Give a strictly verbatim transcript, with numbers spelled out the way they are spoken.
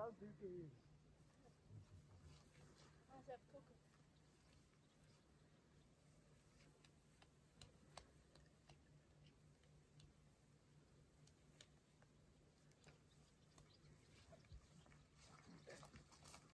our duty is.